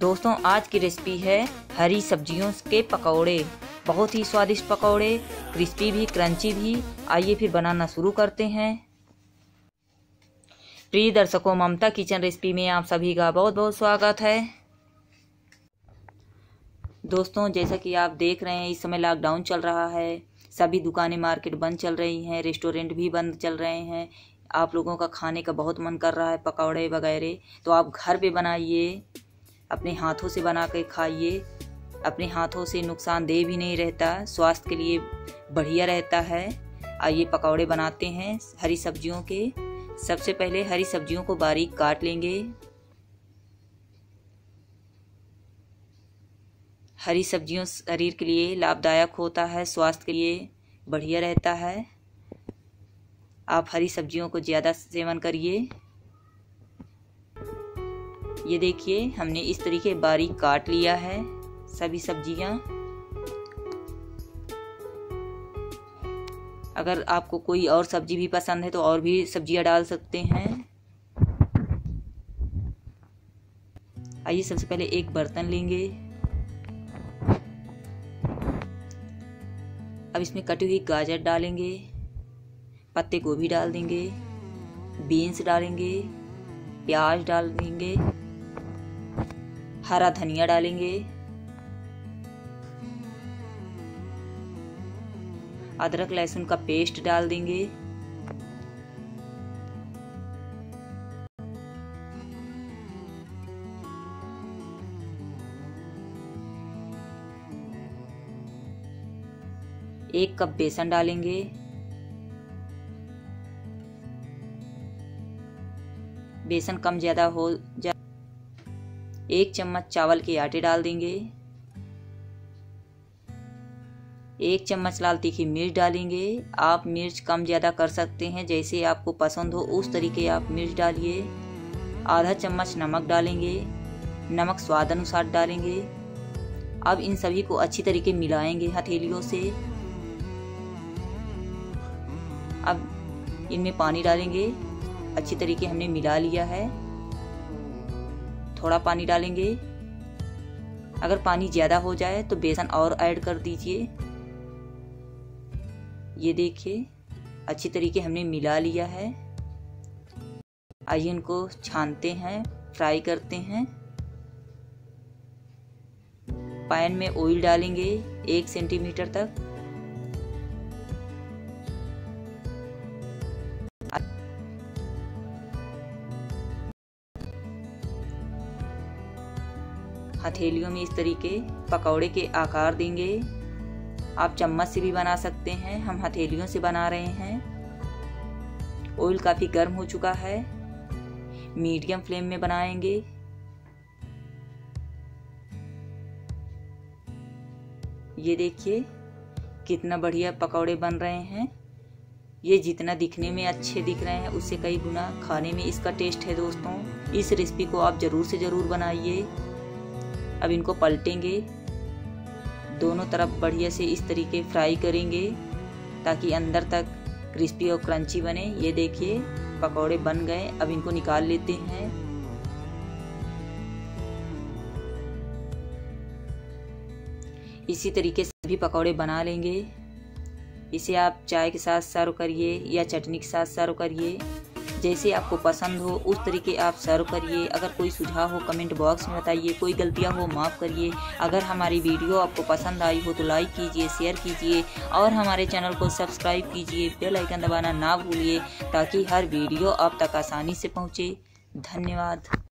दोस्तों आज की रेसिपी है हरी सब्जियों के पकौड़े। बहुत ही स्वादिष्ट पकौड़े, क्रिस्पी भी क्रंची भी। आइए फिर बनाना शुरू करते हैं। प्रिय दर्शकों, ममता किचन रेसिपी में आप सभी का बहुत बहुत स्वागत है। दोस्तों, जैसा कि आप देख रहे हैं, इस समय लॉकडाउन चल रहा है, सभी दुकानें मार्केट बंद चल रही हैं, रेस्टोरेंट भी बंद चल रहे हैं। आप लोगों का खाने का बहुत मन कर रहा है पकौड़े वगैरह, तो आप घर पे बनाइए, अपने हाथों से बना के खाइए। अपने हाथों से नुकसानदेह भी नहीं रहता, स्वास्थ्य के लिए बढ़िया रहता है। आइए पकौड़े बनाते हैं हरी सब्जियों के। सबसे पहले हरी सब्जियों को बारीक काट लेंगे। हरी सब्जियों शरीर के लिए लाभदायक होता है, स्वास्थ्य के लिए बढ़िया रहता है। आप हरी सब्जियों को ज़्यादा सेवन करिए। ये देखिए, हमने इस तरीके बारीक काट लिया है सभी सब्जियां। अगर आपको कोई और सब्जी भी पसंद है तो और भी सब्जियां डाल सकते हैं। आइए सबसे पहले एक बर्तन लेंगे। अब इसमें कटी हुई गाजर डालेंगे, पत्ते गोभी डाल देंगे, बीन्स डालेंगे, प्याज डाल देंगे, हरा धनिया डालेंगे, अदरक लहसुन का पेस्ट डाल देंगे। एक कप बेसन डालेंगे। बेसन कम ज़्यादा हो जाए। एक चम्मच चावल के आटे डाल देंगे। एक चम्मच लाल तीखी मिर्च डालेंगे। आप मिर्च कम ज़्यादा कर सकते हैं, जैसे आपको पसंद हो उस तरीके आप मिर्च डालिए। आधा चम्मच नमक डालेंगे, नमक स्वाद अनुसार डालेंगे। अब इन सभी को अच्छी तरीके मिलाएंगे हथेलियों से। अब इनमें पानी डालेंगे। अच्छी तरीके हमने मिला लिया है। थोड़ा पानी डालेंगे। अगर पानी ज़्यादा हो जाए तो बेसन और ऐड कर दीजिए। ये देखिए, अच्छी तरीके हमने मिला लिया है। आइए इनको छानते हैं, फ्राई करते हैं। पैन में ऑयल डालेंगे 1 सेंटीमीटर तक। हथेलियों में इस तरीके पकौड़े के आकार देंगे। आप चम्मच से भी बना सकते हैं, हम हथेलियों से बना रहे हैं। ऑयल काफ़ी गर्म हो चुका है, मीडियम फ्लेम में बनाएंगे। ये देखिए कितना बढ़िया पकौड़े बन रहे हैं। ये जितना दिखने में अच्छे दिख रहे हैं, उससे कई गुना खाने में इसका टेस्ट है। दोस्तों, इस रेसिपी को आप ज़रूर से ज़रूर बनाइए। अब इनको पलटेंगे, दोनों तरफ बढ़िया से इस तरीके फ्राई करेंगे ताकि अंदर तक क्रिस्पी और क्रंची बने। ये देखिए पकौड़े बन गए। अब इनको निकाल लेते हैं। इसी तरीके से सभी पकौड़े बना लेंगे। इसे आप चाय के साथ सर्व करिए या चटनी के साथ सर्व करिए, जैसे आपको पसंद हो उस तरीके आप सर्व करिए। अगर कोई सुझाव हो कमेंट बॉक्स में बताइए, कोई गलतियाँ हो माफ़ करिए। अगर हमारी वीडियो आपको पसंद आई हो तो लाइक कीजिए, शेयर कीजिए और हमारे चैनल को सब्सक्राइब कीजिए। बेल आइकन दबाना ना भूलिए ताकि हर वीडियो आप तक आसानी से पहुँचे। धन्यवाद।